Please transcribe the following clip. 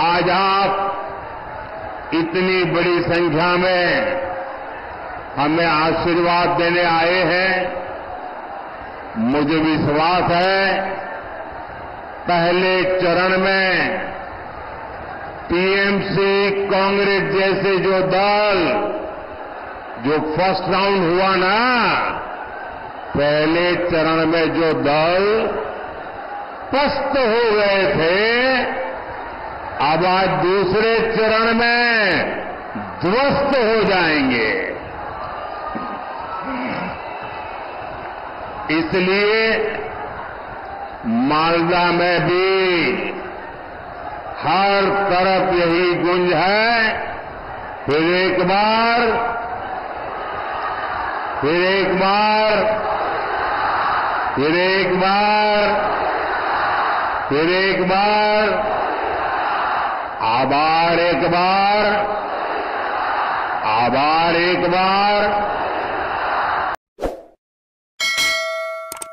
आज आप इतनी बड़ी संख्या में हमें आशीर्वाद देने आए हैं। मुझे विश्वास है पहले चरण में टीएमसी कांग्रेस जैसे जो दल जो फर्स्ट राउंड हुआ ना, पहले चरण में जो दल पस्त हो गए थे, अब आज दूसरे चरण में ध्वस्त हो जाएंगे। इसलिए मालदा में भी हर तरफ यही गूंज है। फिर एक बार आभार एक बार